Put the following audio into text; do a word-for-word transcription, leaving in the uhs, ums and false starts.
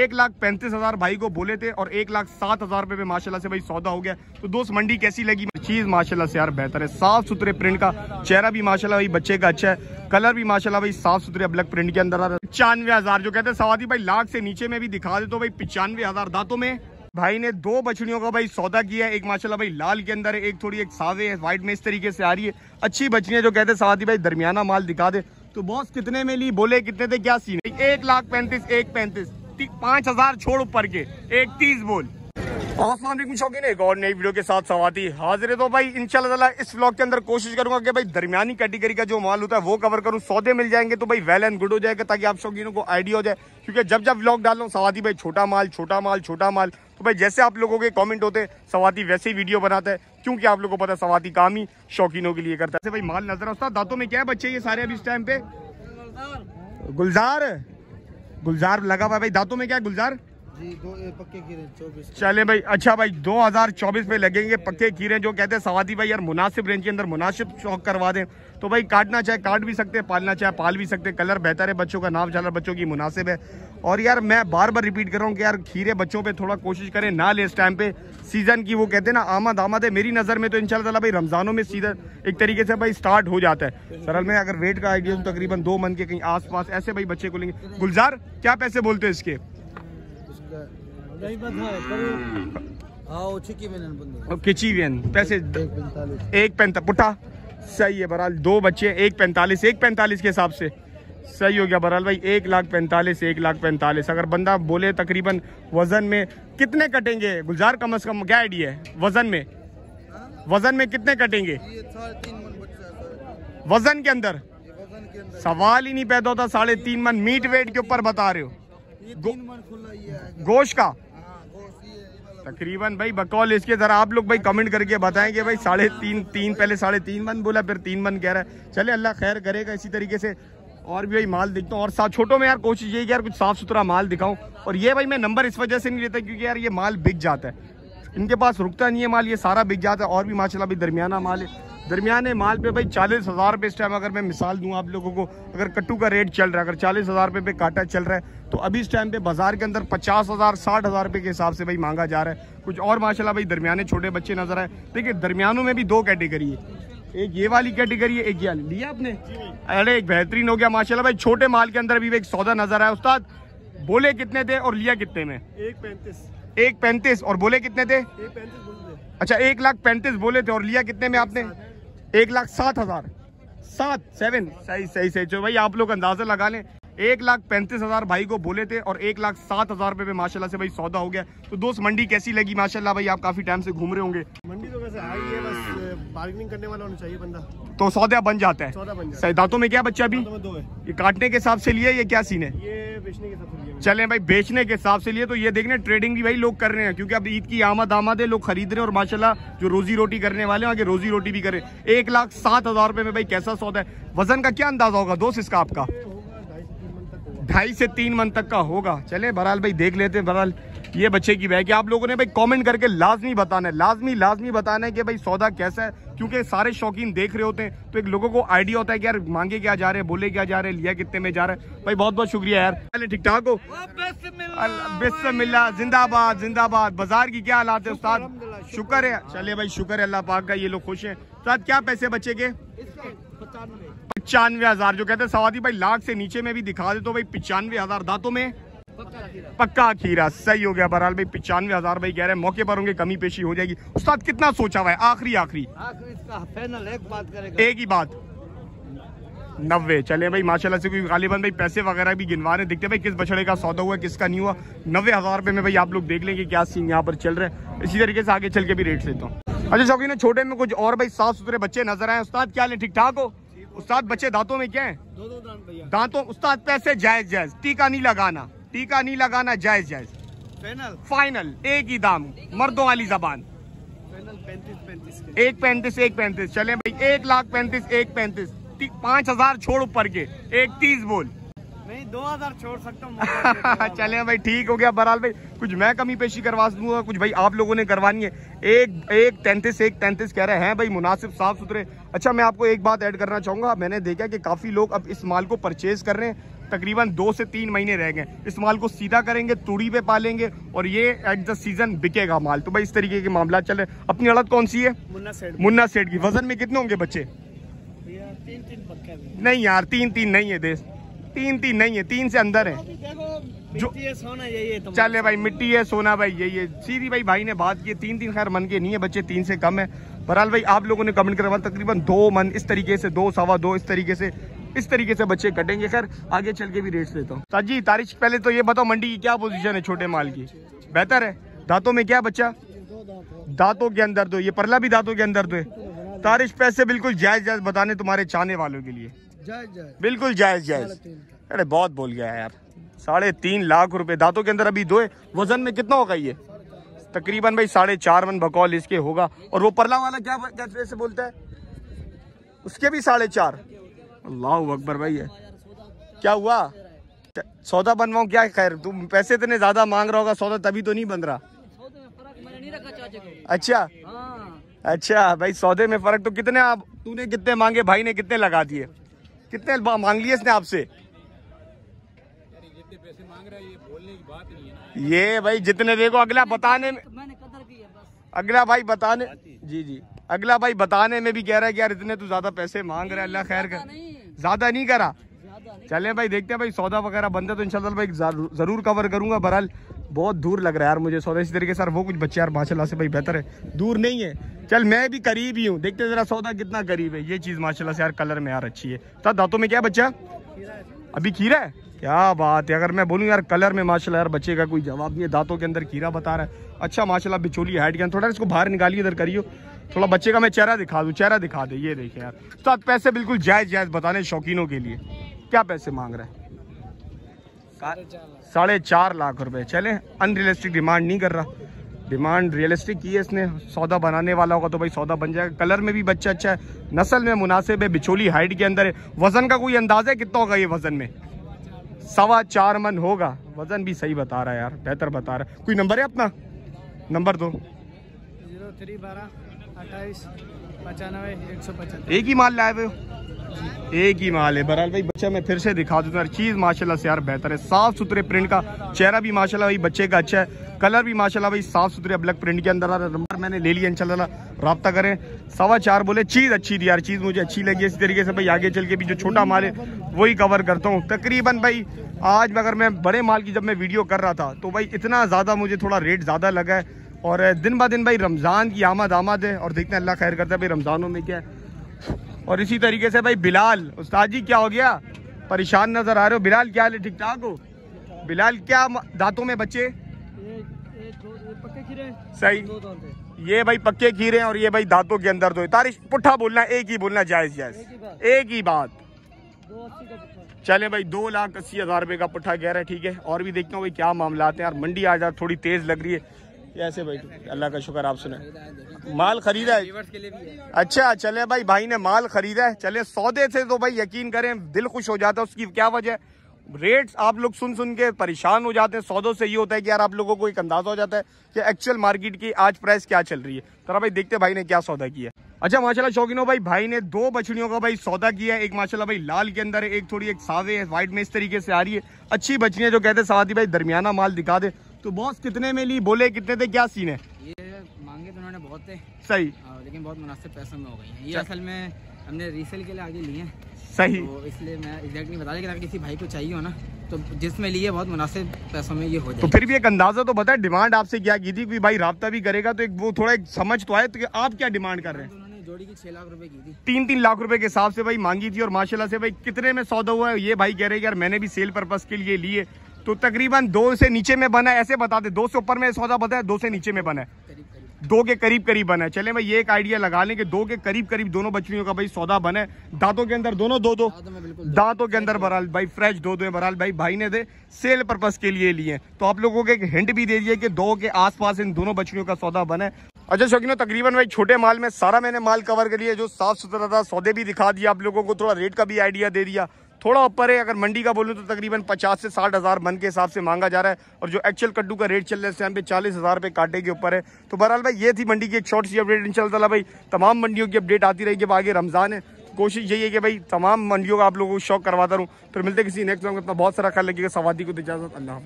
एक लाख पैंतीस हजार भाई को बोले थे और एक लाख सात हजार रुपये में माशाल्लाह से भाई सौदा हो गया। तो दोस्त मंडी कैसी लगी? चीज़ माशाल्लाह से यार बेहतर है, साफ सुथरे प्रिंट का, चेहरा भी माशाल्लाह भाई बच्चे का अच्छा है, कलर भी माशाल्लाह भाई साफ सुथरे अबलग प्रिंट के अंदर आ रहा है। पचानवे हजार जो कहते हैं सवादी भाई लाख से नीचे में भी दिखा दे तो भाई पचानवे हजार दांतों में भाई ने दो बछड़ियों का भाई सौदा किया है। एक माशाल्लाह भाई लाल के अंदर है, एक थोड़ी एक सावे है वाइट में इस तरीके से आ रही है। अच्छी बछड़ियाँ जो कहते हैं सवादी भाई दरमियाना माल दिखा दे। तो बॉस कितने में ली बोले, कितने थे क्या सीन? एक लाख पैंतीस, एक पैंतीस, पाँच हजार छोड़ ऊपर के, एक तीस बोल। अस्सलाम वालेकुम शौकीन, एक और नई वीडियो के साथ सवाती हाजिर है। तो भाई इंशाल्लाह इस व्लॉग के अंदर कोशिश करूंगा कि भाई दरमियानी कैटेगरी का जो माल होता है वो कवर करूं। सौदे मिल जाएंगे तो भाई वेल एंड गुड हो जाएगा ताकि आप शौकीनों को आइडिया हो जाए, क्योंकि जब जब व्लॉग डाल रहा हूं सवाती भाई छोटा माल छोटा माल छोटा माल, तो भाई जैसे आप लोगों के कमेंट होते सवाती वैसे ही वीडियो बनाता है, क्योंकि आप लोगों को पता है सवाती काम ही शौकीनों के लिए करता है। भाई माल नजर आता है दांतों में क्या है बच्चे ये सारे अभी इस टाइम पे? गुलजार, गुलजार लगा हुआ है भाई दांतों में क्या है गुलजार? दो पक्के कीरे चौबीस। चले भाई अच्छा भाई दो हज़ार चौबीस में लगेंगे पक्के कीरे जो कहते हैं सवादी भाई यार मुनासिब रेंज के अंदर मुनासिब शौक करवा दें। तो भाई काटना चाहे काट भी सकते हैं, पालना चाहे पाल भी सकते हैं। कलर बेहतर है बच्चों का, नाम चल बच्चों की मुनासिब है। और यार मैं बार बार रिपीट कर रहा हूँ कि यार खीरे बच्चों पर थोड़ा कोशिश करें ना ले इस टाइम पे सीज़न की, वो कहते हैं ना आमद आमद है। मेरी नज़र में तो इंशाल्लाह भाई रमज़ानों में सीज़न एक तरीके से भाई स्टार्ट हो जाता है। सरल में अगर वेट का आइडिया तो तकरीबन दो मन के कहीं आसपास ऐसे भाई बच्चे को लेंगे। गुलजार क्या पैसे बोलते हो इसके? नहीं पता है करो पैसे एक पैंतालीस पुटा सही है। बहरहाल दो बच्चे एक पैंतालीस एक पैंतालीस के हिसाब से सही हो गया। बहरहाल भाई एक लाख पैंतालीस एक लाख पैंतालीस अगर बंदा बोले तकरीबन वजन में कितने कटेंगे गुलजार? कम से कम क्या आइडिया है वजन में? वजन में कितने कटेंगे वजन के अंदर? सवाल ही नहीं पैदा होता। साढ़े तीन मन मीट वेट के ऊपर बता रहे हो गोश्त का तकरीबन भाई बकौल इसके। जरा आप लोग भाई कमेंट करके बताएं कि भाई साढ़े तीन तीन पहले साढ़े तीन मन बोला फिर तीन मन कह रहा है। चले अल्लाह खैर करेगा। इसी तरीके से और भी भाई माल दिखता हूँ और साथ छोटों में यार कोशिश यही कि यार कुछ साफ सुथरा माल दिखाऊं। और ये भाई मैं नंबर इस वजह से नहीं लेता क्योंकि यार ये माल बिक जाता है, इनके पास रुकता नहीं है माल, ये सारा बिक जाता है। और भी माशाल्लाह भाई दरमियाना माल है। दरमियाने माल पे भाई चालीस हज़ार रुपये इस टाइम अगर मैं मिसाल दूं आप लोगों को, अगर कट्टू का रेट चल रहा है अगर चालीस हज़ार रुपये पे काटा चल रहा है तो अभी इस टाइम पे बाजार के अंदर पचास हज़ार साठ हज़ार रुपये के हिसाब से भाई मांगा जा रहा है। कुछ और माशाल्लाह भाई दरमियाने छोटे बच्चे नजर आए। देखिए दरमियानों में भी दो कैटेगरी है, एक ये वाली कैटेगरी है एक ये वाली। लिया आपने? अरे एक बेहतरीन हो गया माशाल्लाह भाई। छोटे माल के अंदर भी एक सौदा नजर आया। उस्ताद बोले कितने थे और लिया कितने में? एक पैंतीस। एक पैंतीस और बोले कितने थे? अच्छा एक लाख पैंतीस बोले थे और लिया कितने में आपने? एक लाख सात हज़ार सात सेवन सही सही सही। जो भाई आप लोग अंदाज़ा लगा लें एक लाख पैंतीस हज़ार भाई को बोले थे और एक लाख सात हज़ार रुपये में माशाल्लाह से भाई सौदा हो गया। तो दोस्त मंडी कैसी लगी? माशाल्लाह भाई आप काफ़ी टाइम से घूम रहे होंगे मंडी तो वैसे आई है, बस बार्गेनिंग करने वाला होना चाहिए बंदा तो सौदा बन जाता है। सौदा बन जाता है। दांतों में क्या बच्चा अभी? दो है। ये काटने के हिसाब से लिए ये क्या सीन है? ये बेचने के हिसाब से लिए। चले भाई बेचने के हिसाब से लिए तो ये देख रहे हैं ट्रेडिंग भी भाई लोग कर रहे हैं क्योंकि अब ईद की आमद आमद है, लोग खरीद रहे हैं और माशाल्लाह जो रोजी रोटी करने वाले हैं आगे रोजी रोटी भी करें। एक लाख सात हज़ार रुपये में भाई कैसा सौदा है? वजन का क्या अंदाजा होगा दोस्त इसका आपका? ढाई से तीन मन तक का होगा। चले बहरहाल भाई देख लेते हैं। बहरहाल ये बच्चे की बैग है। आप लोगों ने भाई कमेंट करके लाजमी बताना है, लाजमी लाजमी बताना है कि भाई सौदा कैसा है, क्योंकि सारे शौकीन देख रहे होते हैं तो एक लोगों को आइडिया होता है कि यार मांगे क्या जा रहे हैं, बोले क्या जा रहे हैं, लिया कितने में जा रहा है। भाई बहुत बहुत शुक्रिया यार। चले ठीक ठाक हो? बिस्मिल्लाह जिंदाबाद जिंदाबाद। बाजार की क्या हालात है उस्ताद? शुक्र है। चले भाई शुक्र है अल्लाह पाक का, ये लोग खुश हैं। उस्ताद क्या पैसे बच्चे के? पचानवे हजार जो कहते हैं सवादी भाई लाख से नीचे में भी दिखा दे तो भाई पचानवे हजार दांतों में पक्का खीरा सही हो गया। बहरहाल भाई पचानवे हजार भाई कह रहे हैं, मौके पर होंगे कमी पेशी हो जाएगी। उस्ताद कितना सोचा हुआ है आखिरी आखिरी? एक ही बात नब्बे। चले भाई माशाल्लाह से कोई गालिबन भाई पैसे वगैरह भी गिनवा रहे, देखते भाई किस बछड़े का सौदा हुआ किसका नहीं हुआ। नब्बे हजार रुपये में भाई आप लोग देख लेंगे क्या सीन यहाँ पर चल रहा है। इसी तरीके से आगे चल के भी रेट लेता हूँ। अच्छा शौकीन छोटे में कुछ और भाई साफ सुथरे बच्चे नजर आए। उस्ताद क्या ले ठीक ठाक हो? उस्ताद बच्चे दांतों में क्या है? दो दो दांत भैया। दांतों उस्ताद पैसे जायज जायज, टीका नहीं लगाना, टीका नहीं लगाना, जायज जायज, फाइनल फाइनल, एक ही दाम, मर्दों वाली जबान। एक पैंतीस एक पैंतीस। चले भाई एक लाख पैंतीस एक पैंतीस, पाँच हजार छोड़ ऊपर के, एक तीस बोल। नहीं दो हजार छोड़ सकता हूँ। चले भाई ठीक हो गया। बहरहाल भाई कुछ मैं कमी पेशी करवा दूंगा, कुछ भाई आप लोगों ने करवानी है। एक एक तैंतीस एक तैंतीस कह रहे हैं भाई मुनासिब साफ सुथरे। अच्छा मैं आपको एक बात ऐड करना चाहूँगा, मैंने देखा कि काफ़ी लोग अब इस माल को परचेज़ कर रहे हैं तकरीबन दो से तीन महीने रह गए। इस माल को सीधा करेंगे, तुड़ी पे पालेंगे और ये एट द सीजन बिकेगा माल। तो भाई इस तरीके के मामला चल रहे। अपनी अड़द कौन सी है? मुन्ना सेठ। मुन्ना सेठ की वजन में कितने होंगे बच्चे? तीन तीन पक्का नहीं यार, तीन तीन नहीं है देश, तीन तीन नहीं है, तीन से अंदर है। जो सोना यही है, चले भाई मिट्टी है सोना भाई यही है। सीधी भाई भाई ने बात की, तीन तीन खैर मन के नहीं है बच्चे, तीन से कम है। बहरहाल भाई आप लोगों ने कमेंट करवा तकरीबन दो मन इस तरीके से, दो सवा दो इस तरीके से इस तरीके से बच्चे कटेंगे। खैर आगे चल के भी रेट्स लेता हूँ। साजी तारिश पहले तो ये बताओ मंडी की क्या पोजीशन है छोटे माल की? बेहतर है। दांतों में क्या बच्चा? दांतों के अंदर दो, ये परला भी दांतों के अंदर दो है। तारिश पैसे बिल्कुल जायज जायज बताने तुम्हारे चाहने वालों के लिए, बिल्कुल जायज जायज। अरे बहुत बोल गया यार, साढ़े तीन लाख रुपए दांतों के अंदर अभी दो है। वजन में कितना होगा ये? तकरीबन भाई साढ़े चार मन बकौल इसके होगा। और वो परला वाला क्या कैसे से बोलता है? उसके भी साढ़े चार। अल्लाह अकबर भाई है, क्या हुआ? सौदा बनवाऊँ क्या? खैर तुम पैसे इतने ज्यादा मांग रहा होगा, सौदा तभी तो नहीं बन रहा। अच्छा अच्छा भाई सौदे में फर्क तो कितने आप तूने कितने मांगे, भाई ने कितने लगा दिए, कितने मांग लिए इसने आपसे? ये भाई जितने देखो अगला बताने में, मैंने कदर की है बस। अगला भाई बताने जी जी अगला भाई बताने में भी कह रहा है कि यार इतने तो ज्यादा पैसे मांग रहा है। अल्लाह खैर कर, ज्यादा नहीं करा। चले भाई देखते हैं भाई सौदा वगैरह बनता तो इंशाल्लाह भाई जरूर कवर करूंगा। बहरहाल बहुत दूर लग रहा है यार मुझे सौदा इसी तरीके से। वो कुछ बच्चे यार माशाल्लाह से भाई बेहतर है, दूर नहीं है। चल मैं भी करीब ही हूँ, देखते जरा सौदा कितना करीब है। ये चीज़ माशाल्लाह से यार कलर में यार अच्छी है। सर दांतों में क्या बच्चा? अभी खीरा है, क्या बात है। अगर मैं बोलूँ यार कलर में माशाल्लाह यार बच्चे का कोई जवाब नहीं है, दांतों के अंदर खीरा बता रहा है। अच्छा माशाल्लाह बिचौली हाइट के अंदर थोड़ा इसको बाहर निकालिए, इधर करियो थोड़ा बच्चे का मैं चेहरा दिखा दूँ। चेहरा दिखा दे, ये देखे यार। तो आप पैसे बिल्कुल जायज़ जायज़ बताने शौकीनों के लिए। क्या पैसे मांग रहा है? साढ़े चार लाख रुपए। चले अनरियलिस्टिक डिमांड नहीं कर रहा, डिमांड रियलिस्टिक की है इसने। सौदा बनाने वाला होगा तो भाई सौदा बन जाएगा। कलर में भी बच्चा अच्छा है, नस्ल में मुनासिब है, बिचौली हाइट के अंदर है। वजन का कोई अंदाज़ा है कितना होगा ये? वजन में सवा चार मन होगा। वजन भी सही बता रहा है यार, बेहतर बता रहा है। कोई नंबर है अपना? नंबर दो। एक ही माल लाए हुए हो? एक ही माल है। बहरहाल भाई बच्चा मैं फिर से दिखा दूँ, हर चीज़ माशाल्लाह से यार बेहतर है। साफ़ सुथरे प्रिंट का, चेहरा भी माशाल्लाह भाई बच्चे का अच्छा है, कलर भी माशाल्लाह भाई साफ़ सुथरे अबलग प्रिंट के अंदर आ रहा है। नंबर मैंने ले लिया, इंशाल्लाह रब्ता करें। सवा चार बोले, चीज़ अच्छी थी यार, चीज़ मुझे अच्छी लगी। इसी तरीके से भाई आगे चल के भी जो छोटा माल है वही कवर करता हूँ। तकरीबन भाई आज अगर मैं बड़े माल की जब मैं वीडियो कर रहा था तो भाई इतना ज़्यादा मुझे थोड़ा रेट ज़्यादा लगा है। और दिन ब दिन भाई रमज़ान की आमद आमद है और देखते हैं अल्लाह खैर करता है भाई रमज़ानों में क्या है। और इसी तरीके से भाई बिलाल उस्ताद जी क्या हो गया, परेशान नज़र आ रहे हो। बिलाल क्या हाल है, ठीक ठाक हो? बिलाल क्या दांतों में बच्चे? पक्के खीरे सही, ये भाई पक्के खीरे हैं और ये भाई दांतों के अंदर दो। तारिश पुट्ठा बोलना, एक ही बोलना, जायज़ जायज़ एक ही बात। चले भाई दो लाख अस्सी हज़ार रुपये का पुट्ठा कह रहा है, ठीक है। और भी देखता हूँ भाई क्या मामला आते हैं यार। मंडी आज यार थोड़ी तेज़ लग रही है ऐसे भाई, अल्लाह का शुक्र। आप सुने माल खरीदा है, अच्छा। चले भाई भाई ने माल खरीदा है। चले सौदे से तो भाई यकीन करें दिल खुश हो जाता है। उसकी क्या वजह? रेट्स आप लोग सुन सुन के परेशान हो जाते हैं। सौदों से ये होता है कि यार आप लोगों को एक अंदाजा हो जाता है कि एक्चुअल मार्केट की आज प्राइस क्या चल रही है। तो भाई देखते भाई ने क्या सौदा किया। अच्छा माशाल्लाह शौकीनों भाई भाई ने दो बछड़ियों का भाई सौदा किया है। एक माशाल्लाह भाई लाल के अंदर है, एक थोड़ी एक सावे है वाइट में इस तरीके से आ रही है। अच्छी बछड़ियाँ जो कहते हैं साथी भाई दरमियाना माल दिखा दे। तो बॉस कितने में ली, बोले कितने थे, क्या सीन है? ये मांगे तो उन्होंने बहुत थे सही, लेकिन बहुत मुनासिब पैसों में हो गई है। ये असल में हमने रीसेल के लिए आगे लिए हैं सही, तो इसलिए मैं एग्जैक्ट नहीं बता रहा कि अगर किसी भाई को चाहिए हो ना तो जिसमें लिए बहुत मुनासिब पैसों में ये हो जाए। तो फिर भी एक अंदाज़ा तो बताए, डिमांड आपसे क्या की थी? कोई भाई रब्ता भी करेगा तो एक वो थोड़ा एक समझ तो आए तो आप क्या डिमांड कर रहे हैं? जोड़ी की छह लाख रुपए की थी, तीन तीन लाख रुपए के हिसाब से भाई मांगी थी। और माशाल्लाह से भाई कितने में सौदा हुआ है ये भाई कह रहे हैं यार मैंने भी सेल पर्पस के लिए लिए। तो तकरीबन दो से नीचे में बना है, ऐसे बता दे दो से ऊपर में सौदा बताया, दो से नीचे में बना है, दो के करीब करीब बना है। चले भाई ये एक आइडिया लगा लें कि दो के करीब करीब दोनों बछड़ियों का भाई सौदा बना है। दांतों के अंदर दोनों दो दो, दांतों के अंदर बहरहाल भाई फ्रेश दो दो है। बहरहाल भाई भाई ने दे सेल पर्पस के लिए लिए। तो आप लोगों को एक हिंट भी दे दिए कि दो के आसपास इन दोनों बछड़ियों का सौदा बना है। अच्छा शौकीनों तकरीबन भाई छोटे माल में सारा मैंने माल कवर कर लिया, जो साफ सुथरा था। सौदे भी दिखा दिया आप लोगों को, थोड़ा रेट का भी आइडिया दे दिया। थोड़ा ऊपर है, अगर मंडी का बोलूँ तो तकरीबन पचास से साठ हज़ार मन के हिसाब से मांगा जा रहा है और जो एक्चुअल कट्टू का रेट चल रहा है इस टाइम पे चालीस हज़ार रुपये काटे के ऊपर है। तो बहरहाल भाई ये थी मंडी की एक शॉर्ट सी अपडेट। इंशाल्लाह भाई तमाम मंडियों की अपडेट आती रहेगी, अब आगे रमज़ान है कोशिश यही है कि भाई तमाम मंडियों का आप लोगों को शौक करवाता रहूँ। फिर मिलते किसी नेक्स्ट में, अपना बहुत सारा ख्याल रखिएगा। सवादी को इजाजत, अल्लाह।